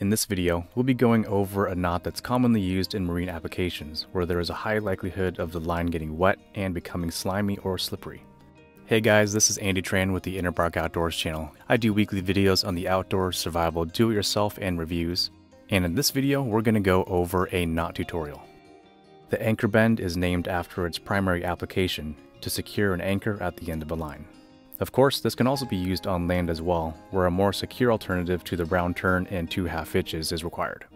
In this video, we'll be going over a knot that's commonly used in marine applications, where there is a high likelihood of the line getting wet and becoming slimy or slippery. Hey guys, this is Andy Tran with the InnerBark Outdoors channel. I do weekly videos on the outdoor, survival, do-it-yourself, and reviews. And in this video, we're going to go over a knot tutorial. The anchor bend is named after its primary application, to secure an anchor at the end of a line. Of course, this can also be used on land as well, where a more secure alternative to the round turn and 2 half hitches is required.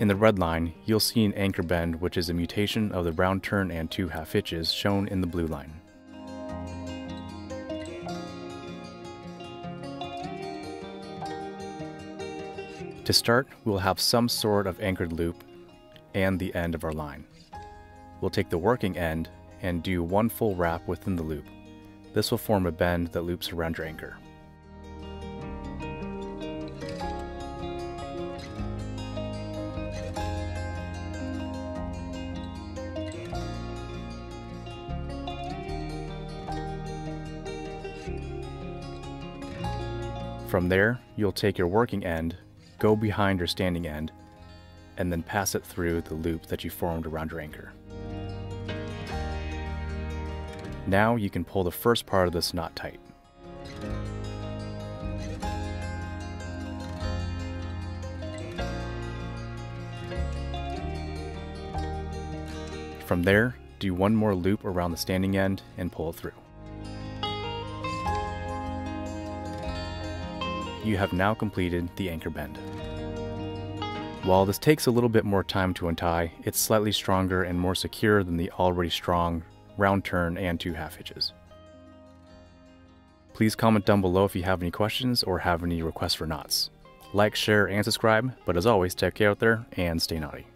In the red line, you'll see an anchor bend, which is a mutation of the round turn and 2 half hitches shown in the blue line. To start, we'll have some sort of anchored loop and the end of our line. We'll take the working end and do 1 full wrap within the loop. This will form a bend that loops around your anchor. From there, you'll take your working end, go behind your standing end, and then pass it through the loop that you formed around your anchor. Now you can pull the first part of this knot tight. From there, do 1 more loop around the standing end and pull it through. You have now completed the anchor bend. While this takes a little bit more time to untie, it's slightly stronger and more secure than the already strong round turn and 2 half hitches. Please comment down below if you have any questions or have any requests for knots. Like, share, and subscribe, but as always, take care out there and stay naughty.